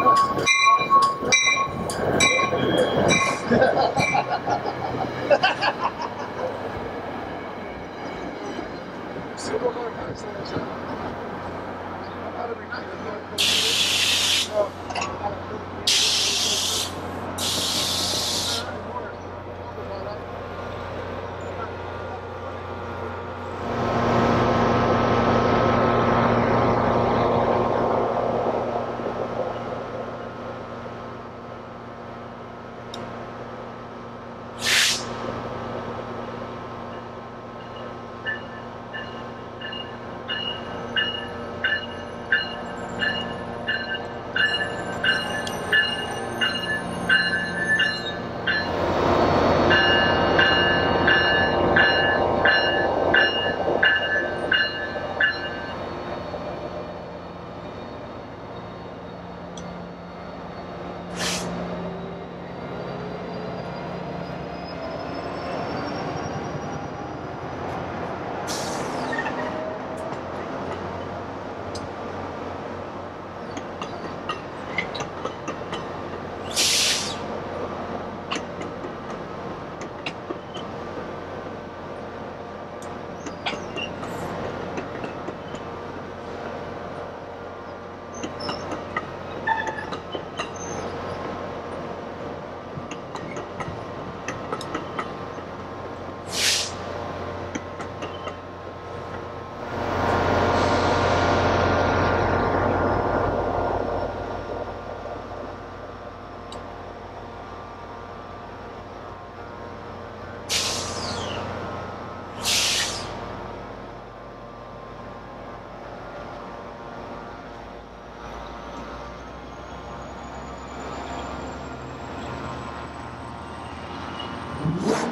Super hard high slams up. Not every night. What?